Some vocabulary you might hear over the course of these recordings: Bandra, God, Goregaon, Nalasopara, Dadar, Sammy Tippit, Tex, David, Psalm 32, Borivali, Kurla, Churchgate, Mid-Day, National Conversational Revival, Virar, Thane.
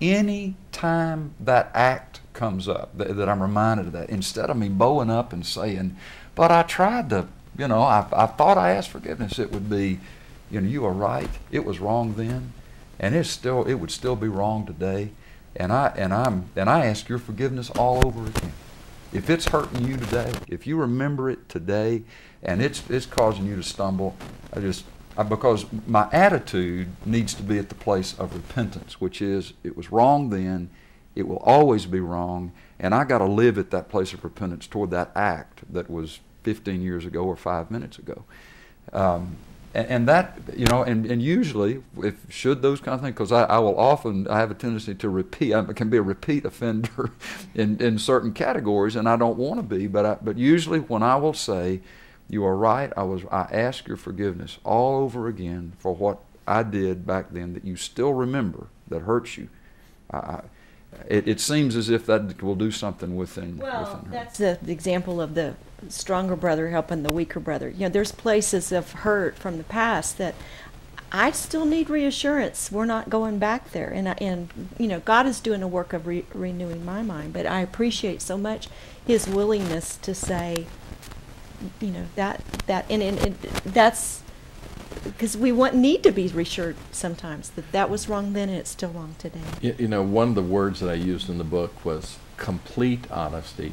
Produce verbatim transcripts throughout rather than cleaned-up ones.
any time that act comes up, that, that I'm reminded of that, instead of me bowing up and saying, but I tried to, you know, I, I thought I asked forgiveness, it would be, you know, you were right, it was wrong then, and it's still, it would still be wrong today, and I, and I'm, and I ask your forgiveness all over again. If it's hurting you today, if you remember it today, and it's, it's causing you to stumble, I just, I, because my attitude needs to be at the place of repentance, which is, it was wrong then, it will always be wrong, and I got to live at that place of repentance toward that act that was fifteen years ago or five minutes ago. Um, and, and that, you know, and, and usually, if should those kind of things, because I, I will often, I have a tendency to repeat, I can be a repeat offender in, in certain categories, and I don't want to be, but, I, but usually when I will say, you are right, I, was, I ask your forgiveness all over again for what I did back then that you still remember that hurts you. I, I, It, it seems as if that will do something within, well, within her. Well, that's the example of the stronger brother helping the weaker brother. You know, there's places of hurt from the past that I still need reassurance. We're not going back there. And, I, and you know, God is doing a work of re renewing my mind. But I appreciate so much His willingness to say, you know, that, that and, and, and that's, because we want, need to be reassured sometimes that that was wrong then and it's still wrong today. You, you know, one of the words that I used in the book was complete honesty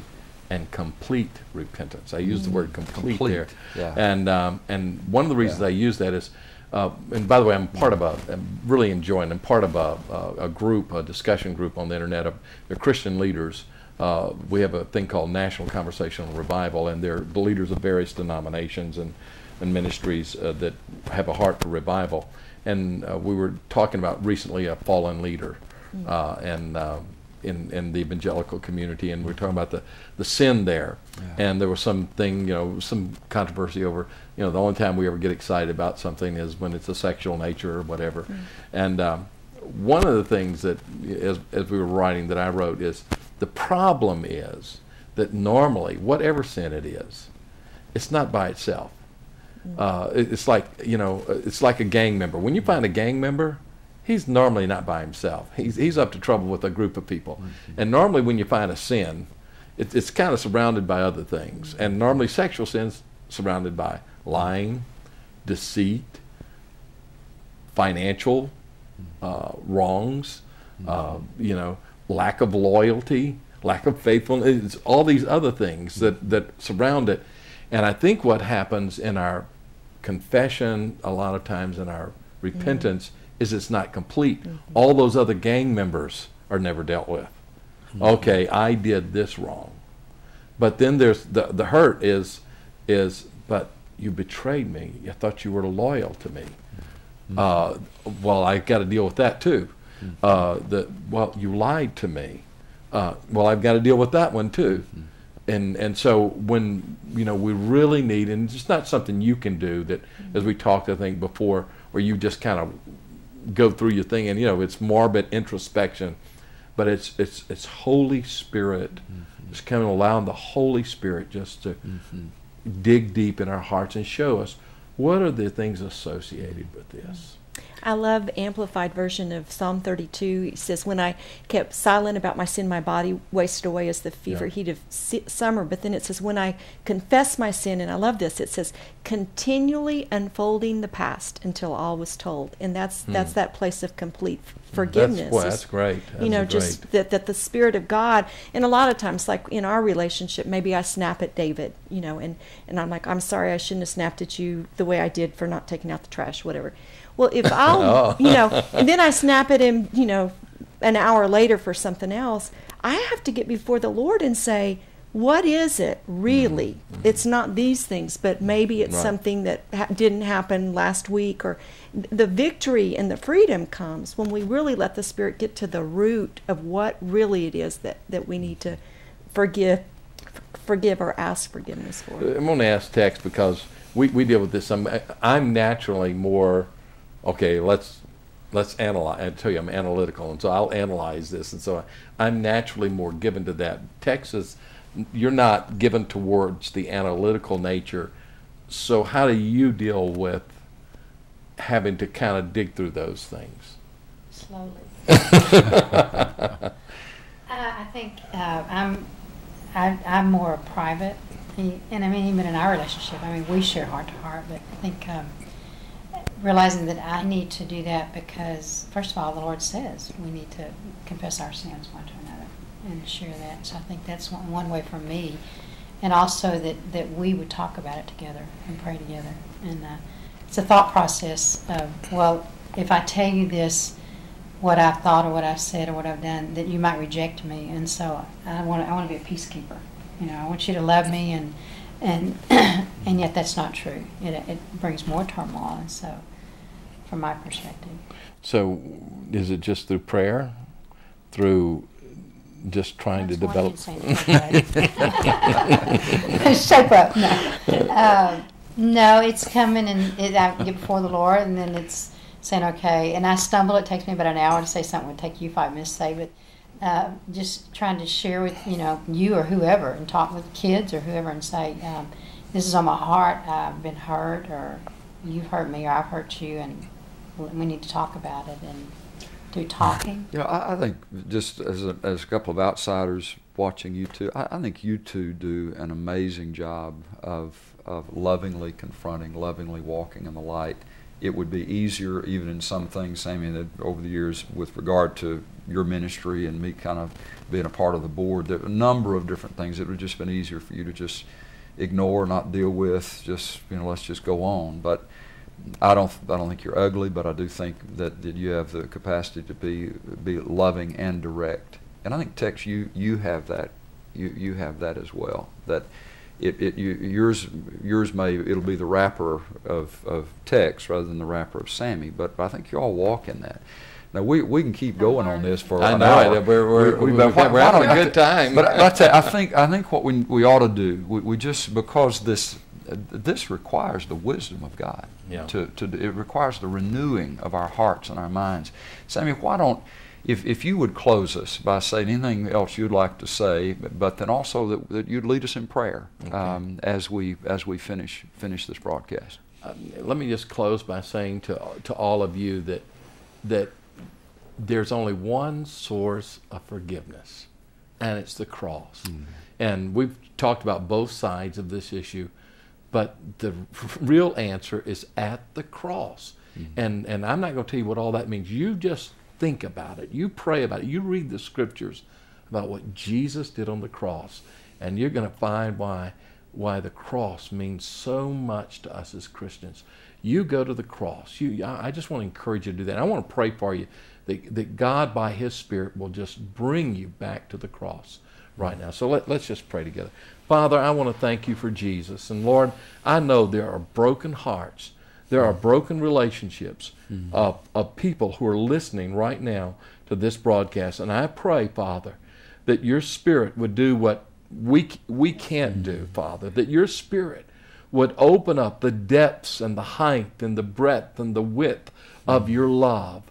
and complete repentance. I used mm-hmm. the word complete, complete. there. Yeah. And, um, and one of the reasons yeah. I use that is, uh, and by the way, I'm part of a, I'm really enjoying, I'm part of a, a group, a discussion group on the internet of the Christian leaders. Uh, we have a thing called National Conversational Revival, and they're the leaders of various denominations and and ministries uh, that have a heart for revival. And uh, we were talking about recently a fallen leader uh, and, uh, in, in the evangelical community, and we were talking about the, the sin there. Yeah. And there was something, you know, some controversy over, you know, the only time we ever get excited about something is when it's a sexual nature or whatever. Mm. And um, one of the things that, as, as we were writing, that I wrote is, the problem is that normally, whatever sin it is, it's not by itself. Uh, it's like, you know, it's like a gang member. When you find a gang member, he's normally not by himself. He's, he's up to trouble with a group of people. Mm-hmm. And normally when you find a sin, it, it's kind of surrounded by other things. And normally sexual sin's surrounded by lying, deceit, financial uh, wrongs, mm-hmm. uh, you know, lack of loyalty, lack of faithfulness, it's all these other things that, that surround it. And I think what happens in our confession, a lot of times in our repentance, mm-hmm. is it's not complete. Mm-hmm. All those other gang members are never dealt with. Mm-hmm. Okay, I did this wrong. But then there's the, the hurt is, is, but you betrayed me. I thought you were loyal to me. Mm-hmm. uh, well, I've got to deal with that too. Mm-hmm. uh, the, well, you lied to me. Uh, well, I've got to deal with that one too. Mm-hmm. And, and so when, you know, we really need, and it's not something you can do that, as we talked, I think, before, where you just kind of go through your thing and, you know, it's morbid introspection, but it's, it's, it's Holy Spirit. Mm-hmm. It's kind of allowing the Holy Spirit just to mm-hmm. dig deep in our hearts and show us what are the things associated with this. I love Amplified version of Psalm thirty-two. It says, when I kept silent about my sin, my body wasted away as the fever yeah. heat of summer. But then it says, when I confess my sin, and I love this, it says, continually unfolding the past until all was told. And that's, hmm. that's that place of complete forgiveness. That's, well, that's great. That's you know, just great. That, that the Spirit of God, and a lot of times, like in our relationship, maybe I snap at David, you know, and, and I'm like, I'm sorry, I shouldn't have snapped at you the way I did for not taking out the trash, whatever. Well, if I'll, oh. you know, and then I snap at him, you know, an hour later for something else, I have to get before the Lord and say, what is it really? Mm-hmm. It's not these things, but maybe it's right. something that ha didn't happen last week. Or the victory and the freedom comes when we really let the Spirit get to the root of what really it is that, that we need to forgive, forgive or ask forgiveness for. I'm going to ask Tex, because we, we deal with this. I'm, I'm naturally more... okay, let's let's analyze. I tell you, I'm analytical, and so I'll analyze this, and so I, I'm naturally more given to that. Texas, you're not given towards the analytical nature, so how do you deal with having to kind of dig through those things? Slowly. uh, I think uh, I'm I, I'm more private, he, and I mean even in our relationship, I mean we share heart to heart, but I think um, realizing that I need to do that because first of all the Lord says we need to confess our sins one to another and share that. So I think that's one, one way for me, and also that that we would talk about it together and pray together, and uh, it's a thought process of, well, if I tell you this, what I've thought or what I've said or what I've done, that you might reject me, and so I want I want to be a peacekeeper. You know, I want you to love me, and and and yet that's not true. It it brings more turmoil, and so from my perspective. So, is it just through prayer, through just trying that's to develop? Shape up. No, uh, no, it's coming and it, I get before the Lord, and then it's saying, okay, and I stumble, it takes me about an hour to say something, it would take you five minutes to say, but uh, just trying to share with, you know, you or whoever, and talk with kids or whoever and say, um, this is on my heart, I've been hurt, or you've hurt me, or I've hurt you, and we need to talk about it, and through talking. Yeah, I, I think just as a, as a couple of outsiders watching you two, I, I think you two do an amazing job of, of lovingly confronting, lovingly walking in the light. It would be easier, even in some things, Sammy, that over the years with regard to your ministry and me kind of being a part of the board, there were a number of different things that would have just been easier for you to just ignore, not deal with, just, you know, let's just go on. But I don't, I don't think you're ugly, but I do think that, that you have the capacity to be, be loving and direct. And I think, Tex, you, you have that. You, you have that as well. That It, it, you, yours, yours may, it'll be the wrapper of, of Tex rather than the wrapper of Sammy, but I think you all walk in that. Now, we, we can keep going on this for I an know, hour. We're, we're, we, we've been, we're why, having why a good time. But I, but I, think, I think what we, we ought to do, we, we just, because this, uh, this requires the wisdom of God. Yeah. To, to, it requires the renewing of our hearts and our minds. Sammy, why don't, If, if you would close us by saying anything else you'd like to say, but, but then also that, that you'd lead us in prayer. Okay. um, as we as we finish finish this broadcast. Uh, let me just close by saying to to all of you that that there's only one source of forgiveness, and it's the cross. Mm-hmm. And we've talked about both sides of this issue, but the real answer is at the cross. Mm-hmm. And and I'm not going to tell you what all that means. You just think about it. You pray about it. You read the scriptures about what Jesus did on the cross, and you're going to find why why the cross means so much to us as Christians. You go to the cross. You, I just want to encourage you to do that. I want to pray for you that, that God, by His Spirit, will just bring you back to the cross right now. So let, let's just pray together. Father, I want to thank you for Jesus. And Lord, I know there are broken hearts. There are broken relationships mm-hmm. of, of people who are listening right now to this broadcast. And I pray, Father, that your Spirit would do what we, we can't do, Father, that your Spirit would open up the depths and the height and the breadth and the width mm-hmm. of your love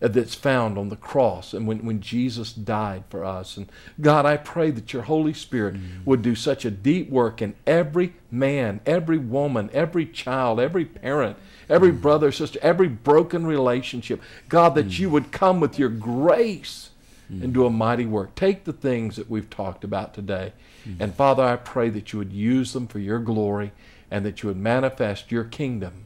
that's found on the cross and when, when Jesus died for us. And God, I pray that your Holy Spirit mm. would do such a deep work in every man, every woman, every child, every parent, every mm. brother, sister, every broken relationship. God, that mm. you would come with your grace mm. and do a mighty work. Take the things that we've talked about today. Mm. And Father, I pray that you would use them for your glory and that you would manifest your kingdom,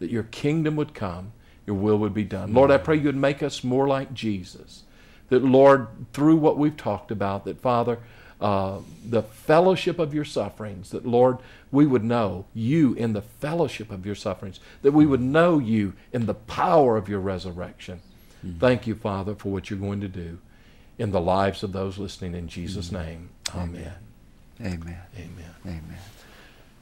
that your kingdom would come. Your will would be done. Lord, I pray you would make us more like Jesus. That, Lord, through what we've talked about, that, Father, uh, the fellowship of your sufferings, that, Lord, we would know you in the fellowship of your sufferings, that we would know you in the power of your resurrection. Mm-hmm. Thank you, Father, for what you're going to do in the lives of those listening. In Jesus' mm-hmm. name, amen. Amen. Amen. Amen. Amen.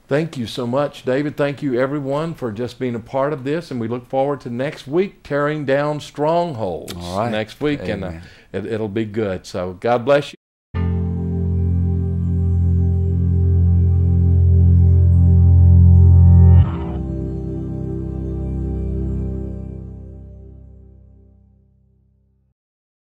Thank you so much, David. Thank you, everyone, for just being a part of this. And we look forward to next week, tearing down strongholds. All right. Next week, Amen. and uh, it, it'll be good. So God bless you.